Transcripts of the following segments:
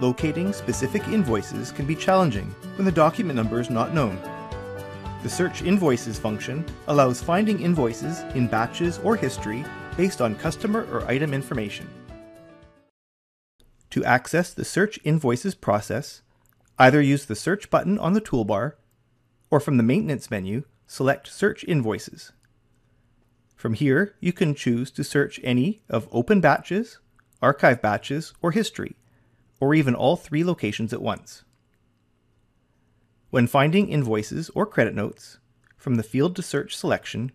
locating specific invoices can be challenging when the document number is not known. The Search Invoices function allows finding invoices in batches or history based on customer or item information. To access the Search Invoices process, either use the Search button on the toolbar, or from the Maintenance menu, select Search Invoices. From here, you can choose to search any of Open Batches, Archive Batches, or History, or even all three locations at once. When finding invoices or credit notes, from the Field to Search selection,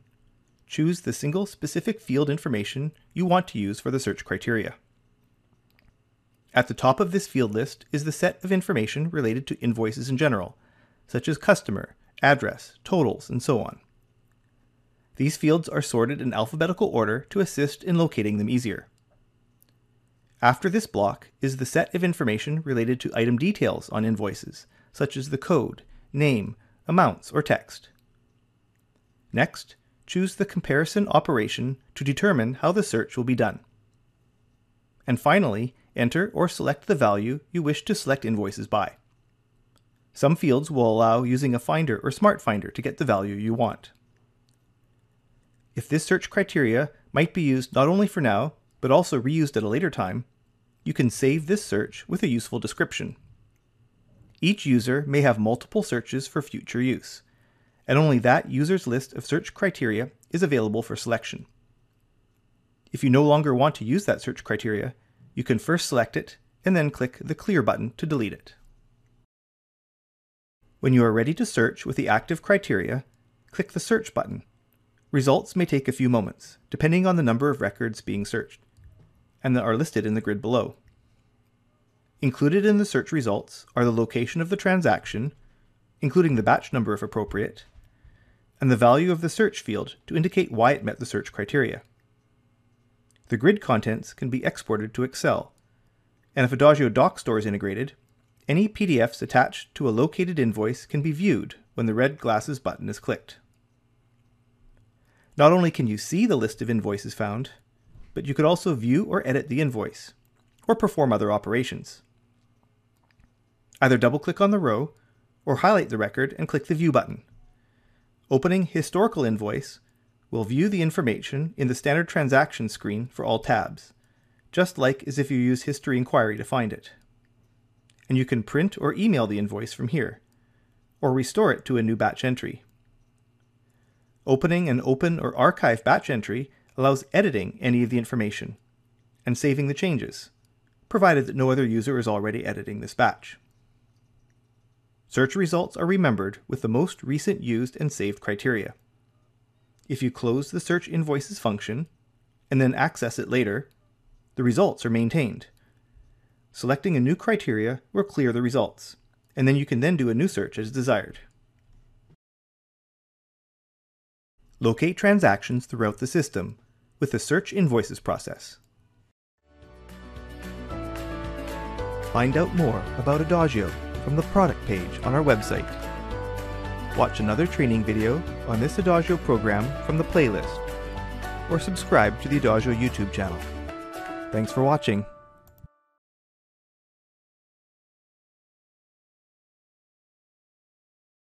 choose the single specific field information you want to use for the search criteria. At the top of this field list is the set of information related to invoices in general, such as customer, address, totals, and so on. These fields are sorted in alphabetical order to assist in locating them easier. After this block is the set of information related to item details on invoices, such as the code, name, amounts, or text. Next, choose the comparison operation to determine how the search will be done. And finally, enter or select the value you wish to select invoices by. Some fields will allow using a finder or smart finder to get the value you want. If this search criteria might be used not only for now, but also reused at a later time, you can save this search with a useful description. Each user may have multiple searches for future use, and only that user's list of search criteria is available for selection. If you no longer want to use that search criteria, you can first select it and then click the Clear button to delete it. When you are ready to search with the active criteria, click the Search button. Results may take a few moments, depending on the number of records being searched, and that are listed in the grid below. Included in the search results are the location of the transaction, including the batch number if appropriate, and the value of the search field to indicate why it met the search criteria. The grid contents can be exported to Excel, and if Adagio DocStore is integrated, any PDFs attached to a located invoice can be viewed when the red glasses button is clicked. Not only can you see the list of invoices found, but you could also view or edit the invoice, or perform other operations. Either double-click on the row, or highlight the record and click the View button. Opening Historical Invoice will view the information in the standard transaction screen for all tabs, just like as if you use History Inquiry to find it. And you can print or email the invoice from here, or restore it to a new batch entry. Opening an Open or Archive batch entry allows editing any of the information, and saving the changes, provided that no other user is already editing this batch. Search results are remembered with the most recent used and saved criteria. If you close the Search Invoices function, and then access it later, the results are maintained. Selecting a new criteria will clear the results, and then you can do a new search as desired. Locate transactions throughout the system with the Search Invoices process. Find out more about Adagio from the product page on our website. Watch another training video on this Adagio program from the playlist, or subscribe to the Adagio YouTube channel. Thanks for watching.